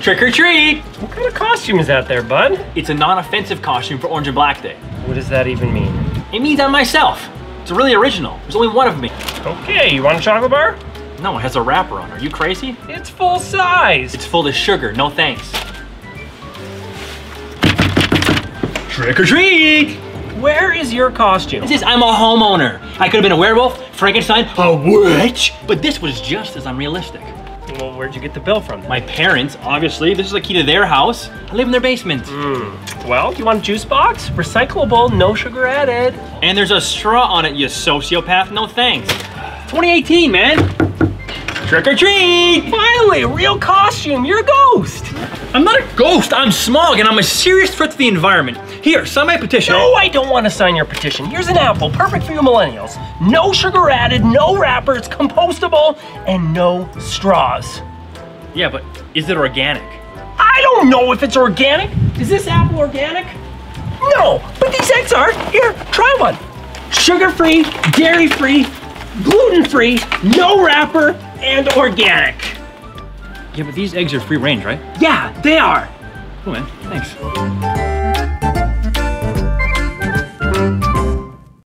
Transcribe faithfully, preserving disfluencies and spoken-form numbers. Trick or treat! What kind of costume is that there, bud? It's a non-offensive costume for Orange and Black Day. What does that even mean? It means I'm myself. It's really original. There's only one of me. Okay, you want a chocolate bar? No, it has a wrapper on. Are you crazy? It's full size. It's full of sugar. No thanks. Trick or treat! Where is your costume? This is, I'm a homeowner. I could have been a werewolf, Frankenstein, a witch, but this was just as unrealistic. Well, where'd you get the bill from then? My parents, obviously. This is the key to their house. I live in their basement. Mm. Well, you want a juice box? Recyclable, no sugar added. And there's a straw on it, you sociopath. No thanks. twenty eighteen, man. Trick or treat! Finally, a real costume. You're a ghost. I'm not a ghost. I'm smog, and I'm a serious threat to the environment. Here, sign my petition. No, I don't want to sign your petition. Here's an apple, perfect for you millennials. No sugar added, no wrapper, it's compostable, and no straws. Yeah, but is it organic? I don't know if it's organic. Is this apple organic? No, but these eggs are. Here, try one. Sugar-free, dairy-free, gluten-free, no wrapper, and organic. Yeah, but these eggs are free range, right? Yeah, they are. Cool, man. Thanks.